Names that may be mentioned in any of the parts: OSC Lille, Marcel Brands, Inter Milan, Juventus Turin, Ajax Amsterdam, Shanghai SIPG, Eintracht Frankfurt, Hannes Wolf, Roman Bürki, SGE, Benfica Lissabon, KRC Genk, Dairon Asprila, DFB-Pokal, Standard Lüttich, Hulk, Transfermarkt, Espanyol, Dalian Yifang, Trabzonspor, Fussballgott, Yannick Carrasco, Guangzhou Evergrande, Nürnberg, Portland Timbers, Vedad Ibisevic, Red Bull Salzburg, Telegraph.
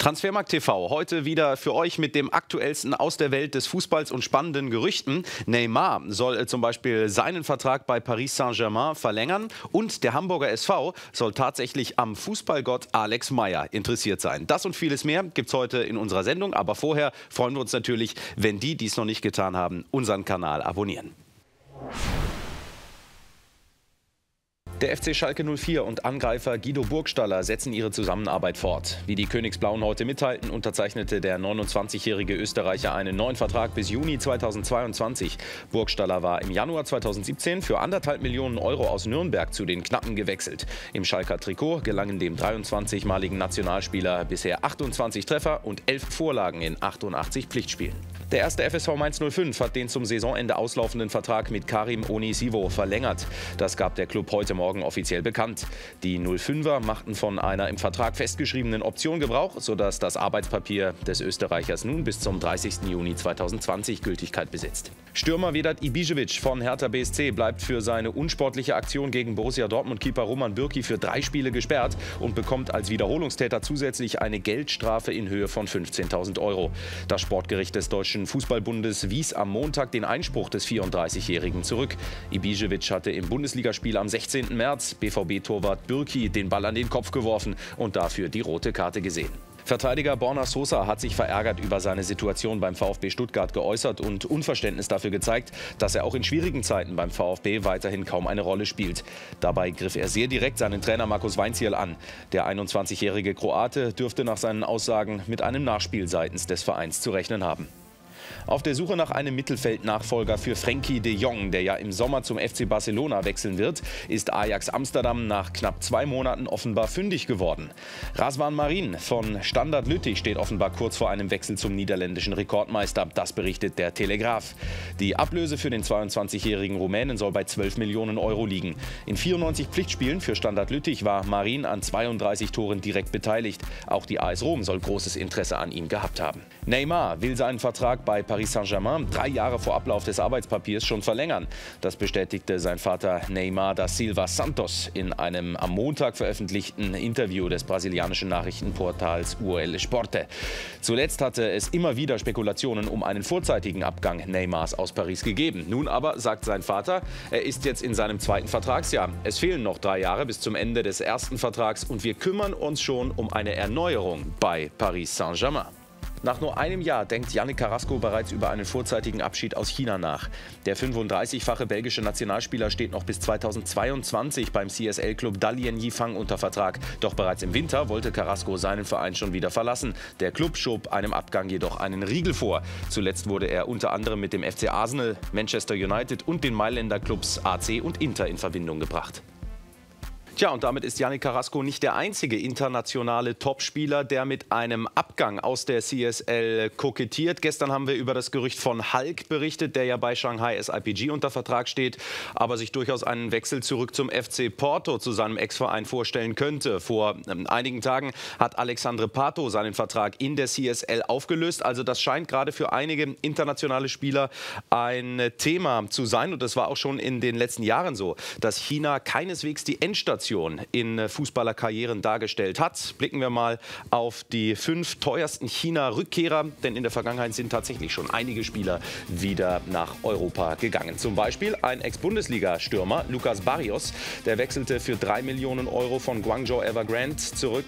Transfermarkt TV, heute wieder für euch mit dem Aktuellsten aus der Welt des Fußballs und spannenden Gerüchten. Neymar soll zum Beispiel seinen Vertrag bei Paris Saint-Germain verlängern und der Hamburger SV soll tatsächlich am Fußballgott Alex Meier interessiert sein. Das und vieles mehr gibt's heute in unserer Sendung, aber vorher freuen wir uns natürlich, wenn die, die es noch nicht getan haben, unseren Kanal abonnieren. Der FC Schalke 04 und Angreifer Guido Burgstaller setzen ihre Zusammenarbeit fort. Wie die Königsblauen heute mitteilten, unterzeichnete der 29-jährige Österreicher einen neuen Vertrag bis Juni 2022. Burgstaller war im Januar 2017 für 1,5 Millionen Euro aus Nürnberg zu den Knappen gewechselt. Im Schalker Trikot gelangen dem 23-maligen Nationalspieler bisher 28 Treffer und 11 Vorlagen in 88 Pflichtspielen. Der erste FSV Mainz 05 hat den zum Saisonende auslaufenden Vertrag mit Karim Onisiwo verlängert. Das gab der Club heute Morgen offiziell bekannt. Die 05er machten von einer im Vertrag festgeschriebenen Option Gebrauch, sodass das Arbeitspapier des Österreichers nun bis zum 30. Juni 2020 Gültigkeit besitzt. Stürmer Vedad Ibisevic von Hertha BSC bleibt für seine unsportliche Aktion gegen Borussia Dortmund-Keeper Roman Bürki für 3 Spiele gesperrt und bekommt als Wiederholungstäter zusätzlich eine Geldstrafe in Höhe von 15.000 Euro. Das Sportgericht des Deutschen Fußballbundes wies am Montag den Einspruch des 34-Jährigen zurück. Ibisevic hatte im Bundesligaspiel am 16. März BVB-Torwart Bürki den Ball an den Kopf geworfen und dafür die rote Karte gesehen. Verteidiger Borna Sosa hat sich verärgert über seine Situation beim VfB Stuttgart geäußert und Unverständnis dafür gezeigt, dass er auch in schwierigen Zeiten beim VfB weiterhin kaum eine Rolle spielt. Dabei griff er sehr direkt seinen Trainer Markus Weinziel an. Der 21-jährige Kroate dürfte nach seinen Aussagen mit einem Nachspiel seitens des Vereins zu rechnen haben. Auf der Suche nach einem Mittelfeldnachfolger für Frenkie de Jong, der ja im Sommer zum FC Barcelona wechseln wird, ist Ajax Amsterdam nach knapp 2 Monaten offenbar fündig geworden. Razvan Marin von Standard Lüttich steht offenbar kurz vor einem Wechsel zum niederländischen Rekordmeister. Das berichtet der Telegraph. Die Ablöse für den 22-jährigen Rumänen soll bei 12 Millionen Euro liegen. In 94 Pflichtspielen für Standard Lüttich war Marin an 32 Toren direkt beteiligt. Auch die AS Rom soll großes Interesse an ihm gehabt haben. Neymar will seinen Vertrag bei Paris Saint-Germain 3 Jahre vor Ablauf des Arbeitspapiers schon verlängern. Das bestätigte sein Vater Neymar da Silva Santos in einem am Montag veröffentlichten Interview des brasilianischen Nachrichtenportals UOL Esporte. Zuletzt hatte es immer wieder Spekulationen um einen vorzeitigen Abgang Neymars aus Paris gegeben. Nun aber, sagt sein Vater, er ist jetzt in seinem 2. Vertragsjahr. Es fehlen noch 3 Jahre bis zum Ende des 1. Vertrags und wir kümmern uns schon um eine Erneuerung bei Paris Saint-Germain. Nach nur einem Jahr denkt Yannick Carrasco bereits über einen vorzeitigen Abschied aus China nach. Der 35-fache belgische Nationalspieler steht noch bis 2022 beim CSL-Club Dalian Yifang unter Vertrag. Doch bereits im Winter wollte Carrasco seinen Verein schon wieder verlassen. Der Club schob einem Abgang jedoch einen Riegel vor. Zuletzt wurde er unter anderem mit dem FC Arsenal, Manchester United und den Mailänder Clubs AC und Inter in Verbindung gebracht. Tja, und damit ist Yannick Carrasco nicht der einzige internationale Topspieler, der mit einem Abgang aus der CSL kokettiert. Gestern haben wir über das Gerücht von Hulk berichtet, der ja bei Shanghai SIPG unter Vertrag steht, aber sich durchaus einen Wechsel zurück zum FC Porto, zu seinem Ex-Verein, vorstellen könnte. Vor einigen Tagen hat Alexandre Pato seinen Vertrag in der CSL aufgelöst. Also das scheint gerade für einige internationale Spieler ein Thema zu sein. Und das war auch schon in den letzten Jahren so, dass China keineswegs die Endstation in Fußballerkarrieren dargestellt hat. Blicken wir mal auf die 5 teuersten China-Rückkehrer, denn in der Vergangenheit sind tatsächlich schon einige Spieler wieder nach Europa gegangen. Zum Beispiel ein Ex-Bundesliga-Stürmer, Lucas Barrios, der wechselte für 3 Millionen Euro von Guangzhou Evergrande zurück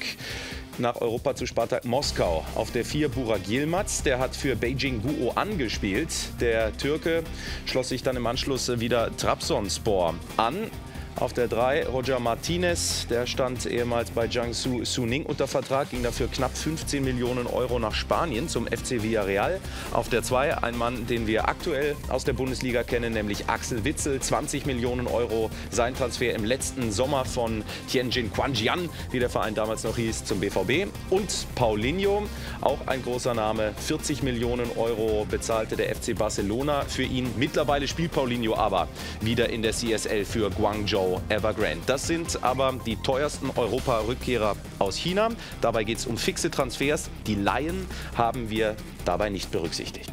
nach Europa zu Spartak Moskau. Auf der 4 Burak Yilmaz, der hat für Beijing Guoan gespielt. Der Türke schloss sich dann im Anschluss wieder Trabzonspor an. Auf der 3 Roger Martinez, der stand ehemals bei Jiangsu Suning unter Vertrag, ging dafür knapp 15 Millionen Euro nach Spanien zum FC Villarreal. Auf der 2 ein Mann, den wir aktuell aus der Bundesliga kennen, nämlich Axel Witsel, 20 Millionen Euro. Sein Transfer im letzten Sommer von Tianjin Quanjian, wie der Verein damals noch hieß, zum BVB. Und Paulinho, auch ein großer Name, 40 Millionen Euro bezahlte der FC Barcelona für ihn. Mittlerweile spielt Paulinho aber wieder in der CSL für Guangzhou Evergrande. Das sind aber die teuersten Europa-Rückkehrer aus China. Dabei geht es um fixe Transfers. Die Laien haben wir dabei nicht berücksichtigt.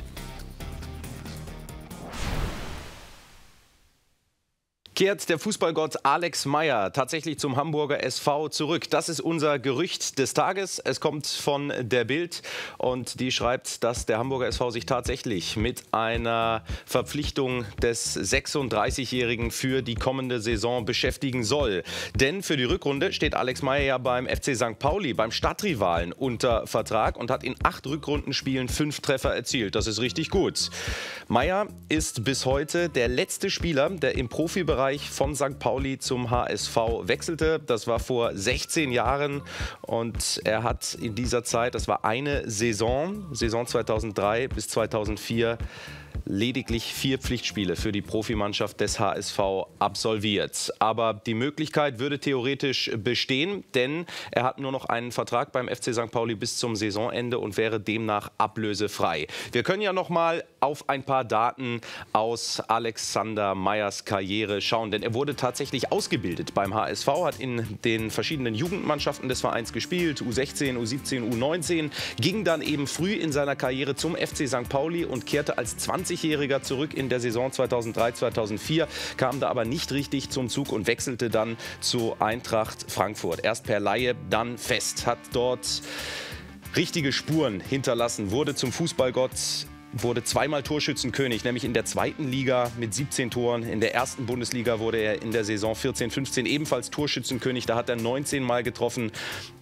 kehrt der Fußballgott Alex Meier tatsächlich zum Hamburger SV zurück. Das ist unser Gerücht des Tages. Es kommt von der Bild und die schreibt, dass der Hamburger SV sich tatsächlich mit einer Verpflichtung des 36-Jährigen für die kommende Saison beschäftigen soll. Denn für die Rückrunde steht Alex Meier ja beim FC St. Pauli, beim Stadtrivalen, unter Vertrag und hat in 8 Rückrundenspielen 5 Treffer erzielt. Das ist richtig gut. Meier ist bis heute der letzte Spieler, der im Profibereich von St. Pauli zum HSV wechselte. Das war vor 16 Jahren und er hat in dieser Zeit, das war eine Saison, Saison 2003 bis 2004, lediglich 4 Pflichtspiele für die Profimannschaft des HSV absolviert. Aber die Möglichkeit würde theoretisch bestehen, denn er hat nur noch einen Vertrag beim FC St. Pauli bis zum Saisonende und wäre demnach ablösefrei. Wir können ja noch mal auf ein paar Daten aus Alexander Meyers Karriere schauen, denn er wurde tatsächlich ausgebildet beim HSV, hat in den verschiedenen Jugendmannschaften des Vereins gespielt, U16, U17, U19, ging dann eben früh in seiner Karriere zum FC St. Pauli und kehrte als 20-Jähriger zurück in der Saison 2003/2004, kam da aber nicht richtig zum Zug und wechselte dann zu Eintracht Frankfurt. Erst per Leihe, dann fest. Hat dort richtige Spuren hinterlassen, wurde zum Fußballgott, wurde zweimal Torschützenkönig, nämlich in der 2. Liga mit 17 Toren. In der 1. Bundesliga wurde er in der Saison 14/15 ebenfalls Torschützenkönig. Da hat er 19 Mal getroffen.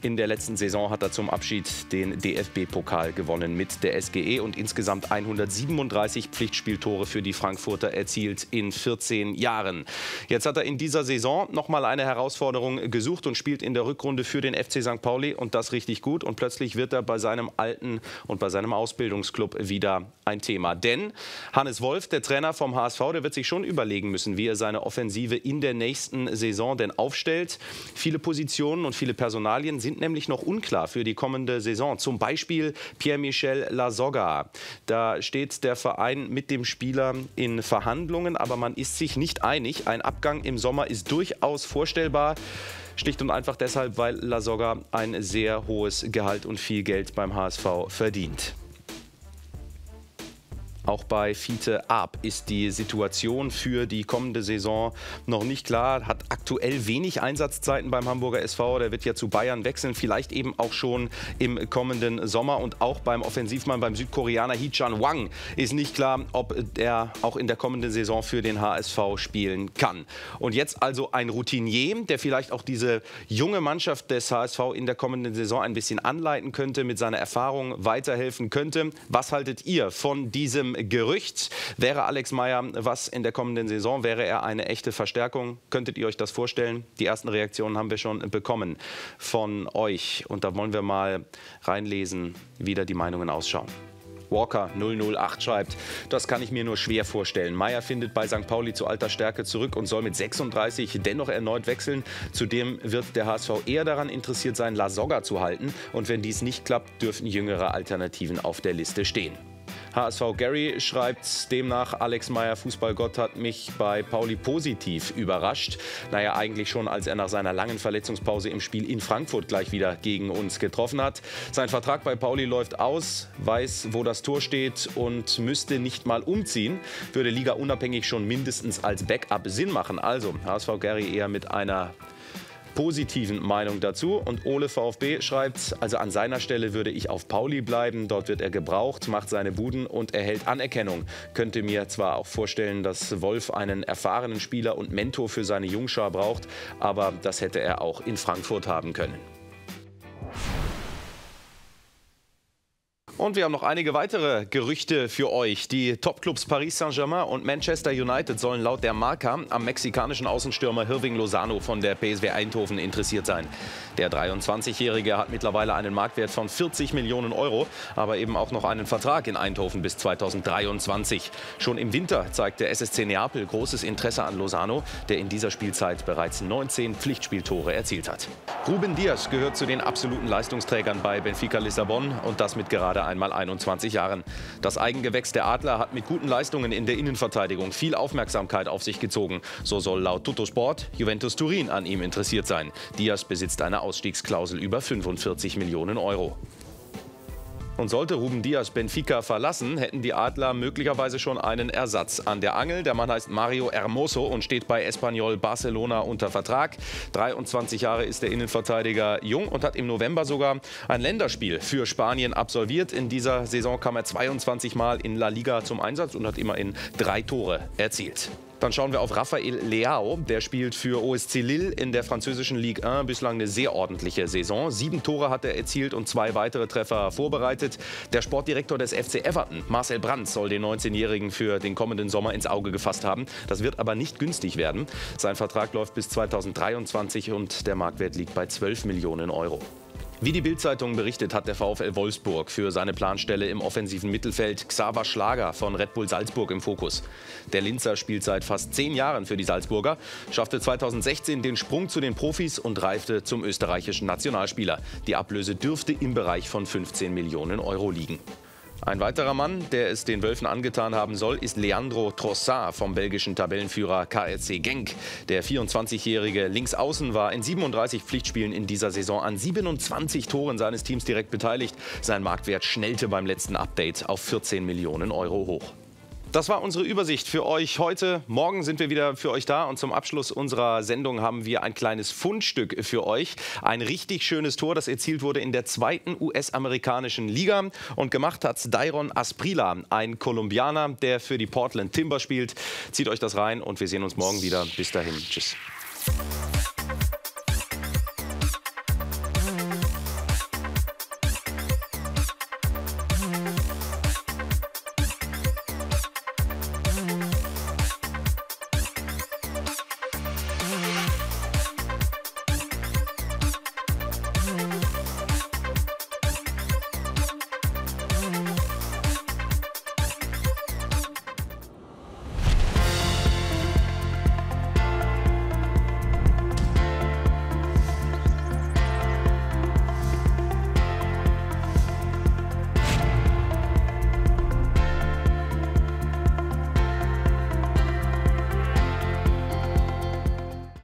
In der letzten Saison hat er zum Abschied den DFB-Pokal gewonnen mit der SGE und insgesamt 137 Pflichtspieltore für die Frankfurter erzielt in 14 Jahren. Jetzt hat er in dieser Saison nochmal eine Herausforderung gesucht und spielt in der Rückrunde für den FC St. Pauli und das richtig gut. Und plötzlich wird er bei seinem alten und bei seinem Ausbildungsklub wieder ein Thema. Denn Hannes Wolf, der Trainer vom HSV, der wird sich schon überlegen müssen, wie er seine Offensive in der nächsten Saison denn aufstellt. Viele Positionen und viele Personalien sind nämlich noch unklar für die kommende Saison. Zum Beispiel Pierre-Michel Lasogga. Da steht der Verein mit dem Spieler in Verhandlungen, aber man ist sich nicht einig. Ein Abgang im Sommer ist durchaus vorstellbar. Schlicht und einfach deshalb, weil Lasogga ein sehr hohes Gehalt und viel Geld beim HSV verdient. Auch bei Fiete Aab ist die Situation für die kommende Saison noch nicht klar. Hat aktuell wenig Einsatzzeiten beim Hamburger SV. Der wird ja zu Bayern wechseln, vielleicht eben auch schon im kommenden Sommer. Und auch beim Offensivmann, beim Südkoreaner Hee-chan Wang, ist nicht klar, ob er auch in der kommenden Saison für den HSV spielen kann. Und jetzt also ein Routinier, der vielleicht auch diese junge Mannschaft des HSV in der kommenden Saison ein bisschen anleiten könnte, mit seiner Erfahrung weiterhelfen könnte. Was haltet ihr von diesem Gerücht? Wäre Alex Meier was in der kommenden Saison? Wäre er eine echte Verstärkung? Könntet ihr euch das vorstellen? Die ersten Reaktionen haben wir schon bekommen von euch. Und da wollen wir mal reinlesen, wie da die Meinungen ausschauen. Walker 008 schreibt, das kann ich mir nur schwer vorstellen. Meier findet bei St. Pauli zu alter Stärke zurück und soll mit 36 dennoch erneut wechseln. Zudem wird der HSV eher daran interessiert sein, Lasogga zu halten. Und wenn dies nicht klappt, dürfen jüngere Alternativen auf der Liste stehen. HSV Gary schreibt demnach, Alex Meier, Fußballgott, hat mich bei Pauli positiv überrascht. Naja, eigentlich schon, als er nach seiner langen Verletzungspause im Spiel in Frankfurt gleich wieder gegen uns getroffen hat. Sein Vertrag bei Pauli läuft aus, weiß, wo das Tor steht und müsste nicht mal umziehen. Würde Liga unabhängig schon mindestens als Backup Sinn machen. Also HSV Gary eher mit einer positiven Meinung dazu. Und Ole VfB schreibt, also an seiner Stelle würde ich auf Pauli bleiben. Dort wird er gebraucht, macht seine Buden und erhält Anerkennung. Könnte mir zwar auch vorstellen, dass Wolf einen erfahrenen Spieler und Mentor für seine Jungschar braucht, aber das hätte er auch in Frankfurt haben können. Und wir haben noch einige weitere Gerüchte für euch. Die Topclubs Paris Saint-Germain und Manchester United sollen laut der Marca am mexikanischen Außenstürmer Hirving Lozano von der PSV Eindhoven interessiert sein. Der 23-Jährige hat mittlerweile einen Marktwert von 40 Millionen Euro, aber eben auch noch einen Vertrag in Eindhoven bis 2023. Schon im Winter zeigte SSC Neapel großes Interesse an Lozano, der in dieser Spielzeit bereits 19 Pflichtspieltore erzielt hat. Ruben Dias gehört zu den absoluten Leistungsträgern bei Benfica Lissabon und das mit gerade einmal 21 Jahren. Das Eigengewächs der Adler hat mit guten Leistungen in der Innenverteidigung viel Aufmerksamkeit auf sich gezogen. So soll laut Tuttosport Juventus Turin an ihm interessiert sein. Dias besitzt eine Ausstiegsklausel über 45 Millionen Euro. Und sollte Ruben Dias Benfica verlassen, hätten die Adler möglicherweise schon einen Ersatz an der Angel. Der Mann heißt Mario Hermoso und steht bei Espanyol Barcelona unter Vertrag. 23 Jahre ist der Innenverteidiger jung und hat im November sogar ein Länderspiel für Spanien absolviert. In dieser Saison kam er 22 Mal in La Liga zum Einsatz und hat immerhin 3 Tore erzielt. Dann schauen wir auf Raphael Leao, der spielt für OSC Lille in der französischen Ligue 1 bislang eine sehr ordentliche Saison. 7 Tore hat er erzielt und 2 weitere Treffer vorbereitet. Der Sportdirektor des FC Everton, Marcel Brands, soll den 19-Jährigen für den kommenden Sommer ins Auge gefasst haben. Das wird aber nicht günstig werden. Sein Vertrag läuft bis 2023 und der Marktwert liegt bei 12 Millionen Euro. Wie die Bild-Zeitung berichtet, hat der VfL Wolfsburg für seine Planstelle im offensiven Mittelfeld Xaver Schlager von Red Bull Salzburg im Fokus. Der Linzer spielt seit fast 10 Jahren für die Salzburger, schaffte 2016 den Sprung zu den Profis und reifte zum österreichischen Nationalspieler. Die Ablöse dürfte im Bereich von 15 Millionen Euro liegen. Ein weiterer Mann, der es den Wölfen angetan haben soll, ist Leandro Trossard vom belgischen Tabellenführer KRC Genk. Der 24-jährige Linksaußen war in 37 Pflichtspielen in dieser Saison an 27 Toren seines Teams direkt beteiligt. Sein Marktwert schnellte beim letzten Update auf 14 Millionen Euro hoch. Das war unsere Übersicht für euch heute. Morgen sind wir wieder für euch da und zum Abschluss unserer Sendung haben wir ein kleines Fundstück für euch. Ein richtig schönes Tor, das erzielt wurde in der 2. US-amerikanischen Liga und gemacht hat's Dairon Asprila, ein Kolumbianer, der für die Portland Timbers spielt. Zieht euch das rein und wir sehen uns morgen wieder. Bis dahin, tschüss.